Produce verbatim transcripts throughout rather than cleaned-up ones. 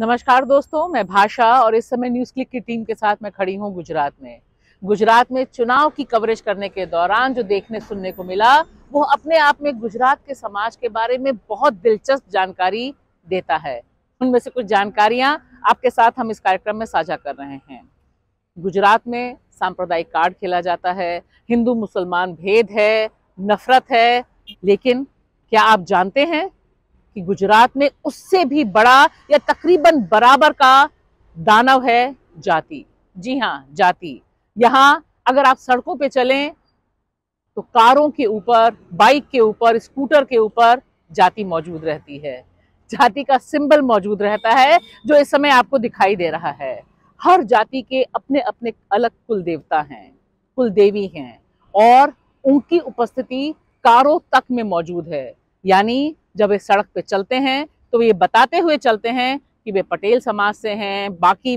नमस्कार दोस्तों, मैं भाषा और इस समय न्यूज़ क्लिक की टीम के साथ मैं खड़ी हूं गुजरात में। गुजरात में चुनाव की कवरेज करने के दौरान जो देखने सुनने को मिला वो अपने आप में गुजरात के समाज के बारे में बहुत दिलचस्प जानकारी देता है। उनमें से कुछ जानकारियां आपके साथ हम इस कार्यक्रम में साझा कर रहे हैं। गुजरात में सांप्रदायिक कार्ड खेला जाता है, हिंदू मुसलमान भेद है, नफरत है, लेकिन क्या आप जानते हैं कि गुजरात में उससे भी बड़ा या तकरीबन बराबर का दानव है जाति। जी हाँ, जाति। यहाँ अगर आप सड़कों पे चलें तो कारों के ऊपर, बाइक के ऊपर, स्कूटर के ऊपर जाति मौजूद रहती है। जाति का सिंबल मौजूद रहता है जो इस समय आपको दिखाई दे रहा है। हर जाति के अपने अपने अलग कुल देवता हैं, कुल देवी हैं और उनकी उपस्थिति कारों तक में मौजूद है। यानी जब वे सड़क पे चलते हैं तो ये बताते हुए चलते हैं कि वे पटेल समाज से हैं, बाकी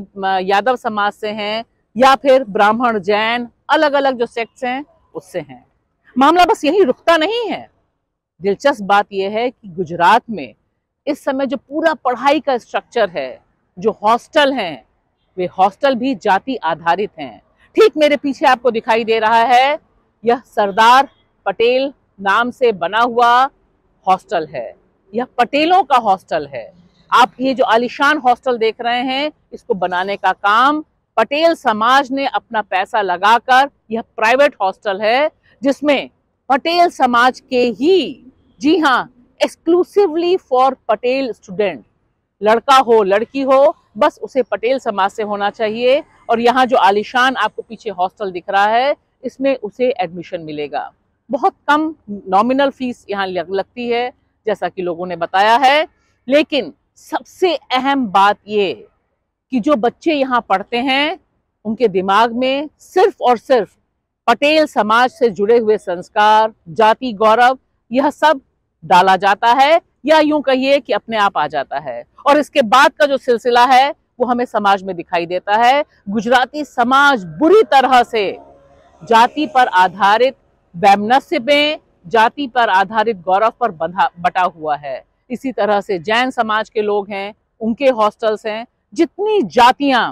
यादव समाज से हैं या फिर ब्राह्मण, जैन, अलग अलग जो सेक्ट्स हैं उससे हैं। मामला बस यही रुकता नहीं है। दिलचस्प बात यह है कि गुजरात में इस समय जो पूरा पढ़ाई का स्ट्रक्चर है, जो हॉस्टल हैं, वे हॉस्टल भी जाति आधारित हैं। ठीक मेरे पीछे आपको दिखाई दे रहा है, यह सरदार पटेल नाम से बना हुआ हॉस्टल है। यह पटेलों का हॉस्टल है। आप ये जो आलीशान हॉस्टल देख रहे हैं, इसको बनाने का काम पटेल समाज ने अपना पैसा लगाकर, यह प्राइवेट हॉस्टल है जिसमें पटेल समाज के ही, जी हाँ, एक्सक्लूसिवली फॉर पटेल स्टूडेंट, लड़का हो लड़की हो, बस उसे पटेल समाज से होना चाहिए। और यहाँ जो आलीशान आपको पीछे हॉस्टल दिख रहा है, इसमें उसे एडमिशन मिलेगा। बहुत कम नॉमिनल फीस यहाँ लगती है, जैसा कि लोगों ने बताया है। लेकिन सबसे अहम बात ये कि जो बच्चे यहाँ पढ़ते हैं उनके दिमाग में सिर्फ और सिर्फ पटेल समाज से जुड़े हुए संस्कार, जाति गौरव, यह सब डाला जाता है, या यूं कहिए कि अपने आप आ जाता है। और इसके बाद का जो सिलसिला है वो हमें समाज में दिखाई देता है। गुजराती समाज बुरी तरह से जाति पर आधारित वैमनस्य में, जाति पर आधारित गौरव पर बंधा बटा हुआ है। इसी तरह से जैन समाज के लोग हैं, उनके हॉस्टल्स हैं। जितनी जातियां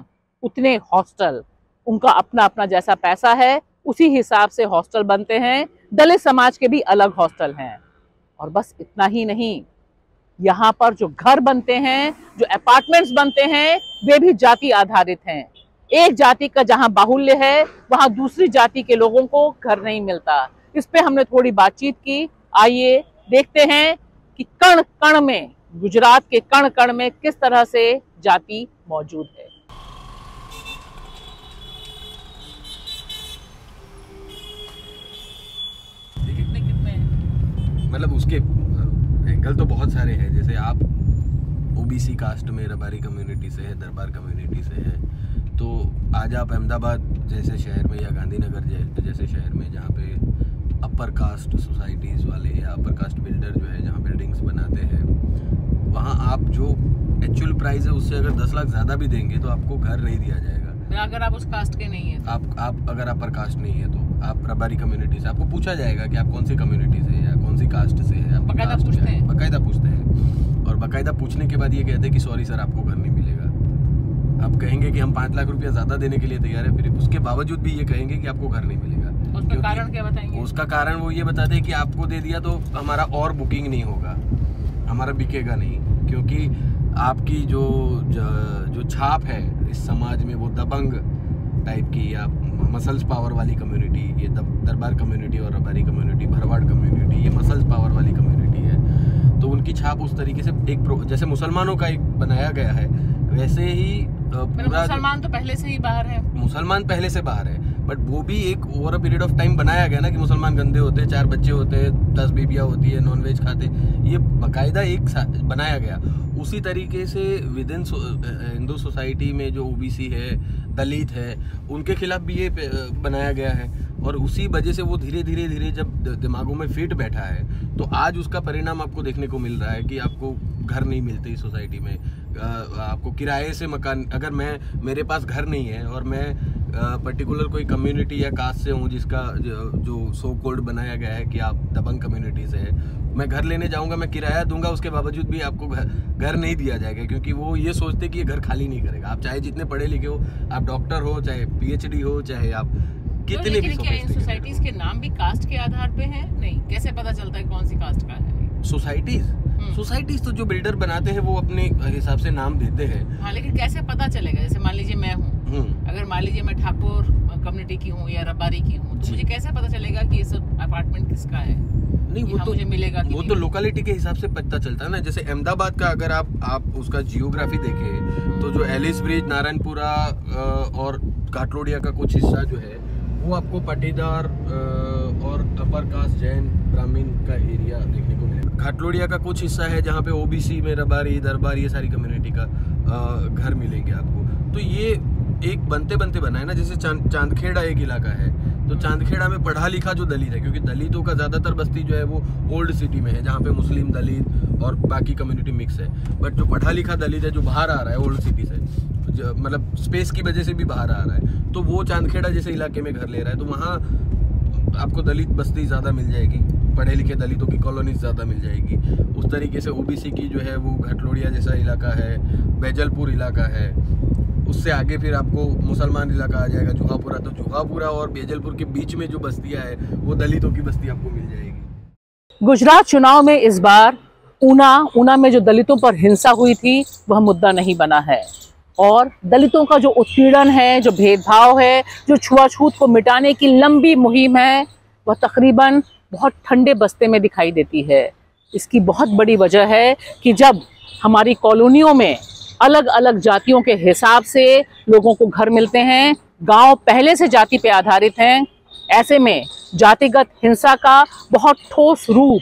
उतने हॉस्टल, उनका अपना अपना जैसा पैसा है उसी हिसाब से हॉस्टल बनते हैं। दलित समाज के भी अलग हॉस्टल हैं। और बस इतना ही नहीं, यहाँ पर जो घर बनते हैं, जो अपार्टमेंट्स बनते हैं, वे भी जाति आधारित हैं। एक जाति का जहाँ बाहुल्य है वहाँ दूसरी जाति के लोगों को घर नहीं मिलता। इस पे हमने थोड़ी बातचीत की। आइए देखते हैं कि कण कण में, गुजरात के कण कण में किस तरह से जाति मौजूद है। कितने कितने हैं, मतलब उसके एंगल तो बहुत सारे हैं। जैसे आप ओबीसी कास्ट में रबारी कम्युनिटी से है, दरबार कम्युनिटी से है, तो आज आप अहमदाबाद जैसे शहर में या गांधीनगर जैसे जैसे शहर में, जहाँ पे अपर कास्ट सोसाइटीज़ वाले या अपर कास्ट बिल्डर जो है, जहाँ बिल्डिंग्स बनाते हैं, वहाँ आप जो एक्चुअल प्राइस है उससे अगर दस लाख ज़्यादा भी देंगे तो आपको घर नहीं दिया जाएगा। अगर आप उस कास्ट के नहीं है, आप आप अगर अपर कास्ट नहीं है तो आप रबारी कम्युनिटी से, आपको पूछा जाएगा कि आप कौन सी कम्युनिटी से या कौन सी कास्ट से है। बाकायदा पूछते हैं, बाकायदा पूछते हैं। और बाकायदा पूछने के बाद ये कहते हैं कि सॉरी सर, आपको घर नहीं मिलेगा। आप कहेंगे कि हम पाँच लाख रुपया ज़्यादा देने के लिए तैयार है, फिर उसके बावजूद भी ये कहेंगे कि आपको घर नहीं मिलेगा। उसका कारण क्या बताएंगे? उसका कारण वो ये बता दें कि आपको दे दिया तो हमारा और बुकिंग नहीं होगा, हमारा बिकेगा नहीं, क्योंकि आपकी जो जो छाप है इस समाज में, वो दबंग टाइप की या मसल्स पावर वाली कम्युनिटी, ये दरबार कम्युनिटी और रबारी कम्युनिटी, भरवाड़ कम्युनिटी, ये मसल्स पावर वाली कम्युनिटी है। तो उनकी छाप उस तरीके से, एक जैसे मुसलमानों का एक बनाया गया है, वैसे ही मुसलमान तो पहले से ही बाहर है। मुसलमान पहले से बाहर है, बट वो भी एक over a period of time बनाया गया ना कि मुसलमान गंदे होते हैं, चार बच्चे होते हैं, दस बीबियाँ होती है, नॉनवेज खाते, ये बाकायदा एक बनाया गया। उसी तरीके से विद इन हिंदू सोसाइटी में जो ओबीसी है, दलित है, उनके खिलाफ भी ये बनाया गया है। और उसी वजह से वो धीरे धीरे धीरे जब दिमागों में फिट बैठा है तो आज उसका परिणाम आपको देखने को मिल रहा है कि आपको घर नहीं मिलते इस सोसाइटी में। आपको किराए से मकान, अगर मैं, मेरे पास घर नहीं है और मैं पर्टिकुलर कोई कम्युनिटी या कास्ट से हूँ जिसका जो सो कोल्ड बनाया गया है कि आप दबंग कम्युनिटी से है, मैं घर लेने जाऊँगा, मैं किराया दूंगा, उसके बावजूद भी आपको घर घर नहीं दिया जाएगा, क्योंकि वो ये सोचते कि ये घर खाली नहीं करेगा। आप चाहे जितने पढ़े लिखे हो, आप डॉक्टर हो, चाहे पीएचडी हो, चाहे आप कितने भी, क्या इन सोसाइटीज के नाम भी कास्ट के आधार पे है? नहीं, कैसे पता चलता है कौन सी कास्ट का है सोसाइटीज? सोसाइटीज तो जो बिल्डर बनाते हैं वो अपने हिसाब से नाम देते हैं। हाँ, लेकिन कैसे पता चलेगा? जैसे मान लीजिए मैं हूँ, अगर मान लीजिए मैं ठाकुर कम्युनिटी की हूँ या रबारी की हूँ, तो मुझे कैसे पता चलेगा कि ये सब अपार्टमेंट किसका है? नहीं, वो तो मुझे मिलेगा कि वो तो लोकेलिटी के हिसाब से पता चलता है ना। जैसे अहमदाबाद का अगर आप आप उसका जियोग्राफी देखें तो जो एलिस ब्रिज, नारायणपुरा और काटलोडिया का कुछ हिस्सा जो है वो आपको पाटीदार और अपर कास्ट जैन ब्राह्मीण का एरिया देखने को मिलेगा। काटलोडिया का कुछ हिस्सा है जहाँ पे ओबीसी में रबारी, दरबारी, ये सारी कम्युनिटी का घर मिलेंगे आपको। तो ये एक बनते बनते बना है ना। जैसे चांदखेड़ा एक इलाका है, तो चांदखेड़ा में पढ़ा लिखा जो दलित है, क्योंकि दलितों का ज़्यादातर बस्ती जो है वो ओल्ड सिटी में है जहाँ पे मुस्लिम, दलित और बाकी कम्युनिटी मिक्स है। बट जो पढ़ा लिखा दलित है जो बाहर आ रहा है ओल्ड सिटी से, मतलब स्पेस की वजह से भी बाहर आ रहा है, तो वो चांदखेड़ा जैसे इलाके में घर ले रहा है, तो वहाँ आपको दलित बस्ती ज़्यादा मिल जाएगी, पढ़े लिखे दलितों की कॉलोनीज ज़्यादा मिल जाएगी। उस तरीके से ओबीसी की जो है वो घाटलोड़िया जैसा इलाका है, बैजलपुर इलाका है, उससे आगे फिर आपको मुसलमान इलाका आ जाएगा, जुहापुरा। तो जुहापुरा और बेजलपुर के बीच में जो बस्तियां है वो दलितों की बस्ती आपको मिल जाएगी। गुजरात चुनाव में इस बार ऊना ऊना में जो दलितों पर हिंसा हुई थी वह मुद्दा नहीं बना है, और दलितों का जो उत्पीड़न है, जो भेदभाव है, जो छुआछूत को मिटाने की लंबी मुहिम है, वह तकरीबन बहुत ठंडे बस्ते में दिखाई देती है। इसकी बहुत बड़ी वजह है कि जब हमारी कॉलोनियों में अलग अलग जातियों के हिसाब से लोगों को घर मिलते हैं, गांव पहले से जाति पे आधारित हैं, ऐसे में जातिगत हिंसा का बहुत ठोस रूप,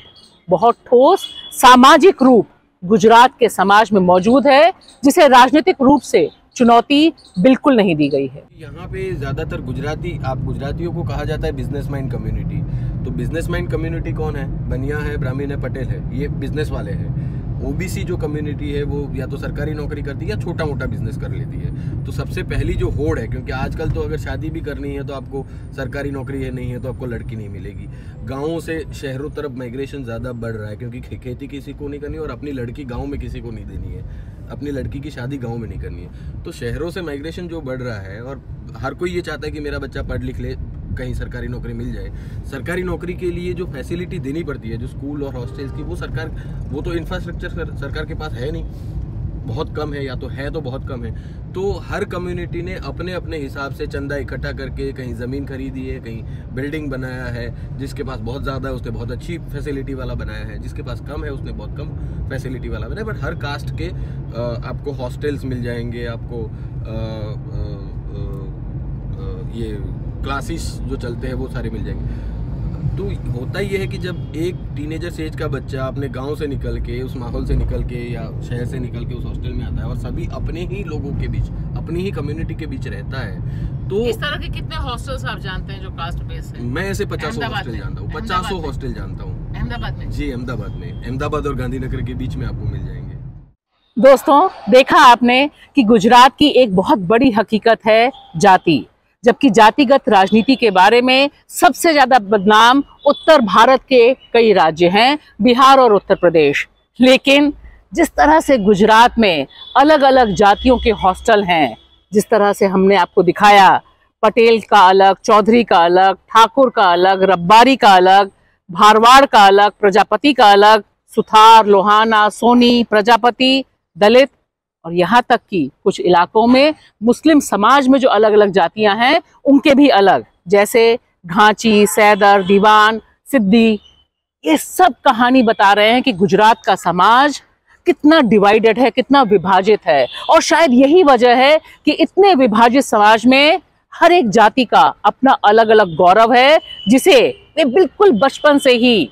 बहुत ठोस सामाजिक रूप गुजरात के समाज में मौजूद है, जिसे राजनीतिक रूप से चुनौती बिल्कुल नहीं दी गई है। यहाँ पे ज़्यादातर गुजराती, आप गुजरातियों को कहा जाता है बिजनेसमैन कम्युनिटी। तो बिजनेसमैन कम्युनिटी कौन है? बनिया है, ब्राह्मीण है, पटेल है, ये बिजनेस वाले हैं। ओबीसी जो कम्युनिटी है वो या तो सरकारी नौकरी करती है या छोटा मोटा बिजनेस कर लेती है। तो सबसे पहली जो होड़ है, क्योंकि आजकल तो अगर शादी भी करनी है तो आपको सरकारी नौकरी है नहीं है तो आपको लड़की नहीं मिलेगी। गाँवों से शहरों तरफ माइग्रेशन ज़्यादा बढ़ रहा है, क्योंकि खेती किसी को नहीं करनी और अपनी लड़की गाँव में किसी को नहीं देनी है, अपनी लड़की की शादी गाँव में नहीं करनी है। तो शहरों से माइग्रेशन जो बढ़ रहा है और हर कोई ये चाहता है कि मेरा बच्चा पढ़ लिख ले, कहीं सरकारी नौकरी मिल जाए। सरकारी नौकरी के लिए जो फैसिलिटी देनी पड़ती है, जो स्कूल और हॉस्टल्स की, वो सरकार, वो तो इंफ्रास्ट्रक्चर सरकार के पास है नहीं, बहुत कम है, या तो है तो बहुत कम है। तो हर कम्युनिटी ने अपने अपने हिसाब से चंदा इकट्ठा करके कहीं ज़मीन खरीदी है, कहीं बिल्डिंग बनाया है। जिसके पास बहुत ज़्यादा है उसने बहुत अच्छी फैसिलिटी वाला बनाया है, जिसके पास कम है उसने बहुत कम फैसिलिटी वाला बनाया। बट हर कास्ट के आपको हॉस्टल्स मिल जाएंगे, आपको ये क्लासेस जो चलते हैं वो सारे मिल जाएंगे। तो होता ये है कि जब एक टीनेजर्स एज का बच्चा अपने गांव से निकल के, उस माहौल से निकल के या शहर से निकल के उस हॉस्टल में आता है और सभी अपने ही लोगों के बीच, अपनी ही कम्युनिटी के बीच रहता है, तो इस तरह के कितने हॉस्टल्स आप जानते हैं जो कास्ट बेस्ड हैं? मैं ऐसे पचासों हॉस्टल जानता हूँ, पचासों हॉस्टल जानता हूँ अहमदाबाद में। जी, अहमदाबाद में, अहमदाबाद और गांधीनगर के बीच में आपको मिल जाएंगे। दोस्तों, देखा आपने कि गुजरात की एक बहुत बड़ी हकीकत है जाति, जबकि जातिगत राजनीति के बारे में सबसे ज़्यादा बदनाम उत्तर भारत के कई राज्य हैं, बिहार और उत्तर प्रदेश। लेकिन जिस तरह से गुजरात में अलग अलग जातियों के हॉस्टल हैं, जिस तरह से हमने आपको दिखाया, पटेल का अलग, चौधरी का अलग, ठाकुर का अलग, रब्बारी का अलग, भारवाड़ का अलग, प्रजापति का अलग, सुथार, लोहाना, सोनी, प्रजापति, दलित, और यहाँ तक कि कुछ इलाकों में मुस्लिम समाज में जो अलग अलग जातियाँ हैं उनके भी अलग, जैसे ढांची, सैदर, दीवान, सिद्धी, ये सब कहानी बता रहे हैं कि गुजरात का समाज कितना डिवाइडेड है, कितना विभाजित है। और शायद यही वजह है कि इतने विभाजित समाज में हर एक जाति का अपना अलग अलग गौरव है, जिसे वे बिल्कुल बचपन से ही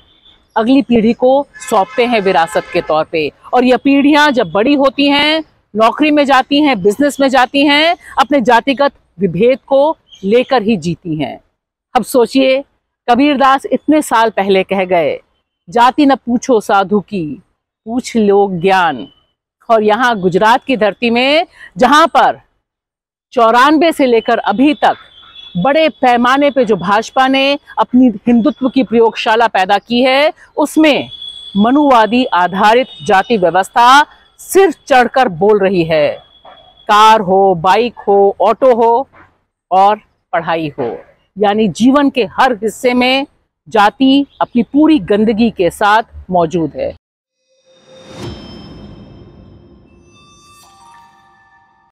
अगली पीढ़ी को सौंपते हैं विरासत के तौर पर। और यह पीढ़ियाँ जब बड़ी होती हैं, नौकरी में जाती हैं, बिजनेस में जाती हैं, अपने जातिगत विभेद को लेकर ही जीती हैं। अब सोचिए, कबीरदास इतने साल पहले कह गए, जाति न पूछो साधु की, पूछ लो ज्ञान। और यहाँ गुजरात की धरती में, जहाँ पर चौरानवे से लेकर अभी तक बड़े पैमाने पे जो भाजपा ने अपनी हिंदुत्व की प्रयोगशाला पैदा की है, उसमें मनुवादी आधारित जाति व्यवस्था सिर चढ़कर बोल रही है। कार हो, बाइक हो, ऑटो हो और पढ़ाई हो, यानी जीवन के हर हिस्से में जाति अपनी पूरी गंदगी के साथ मौजूद है।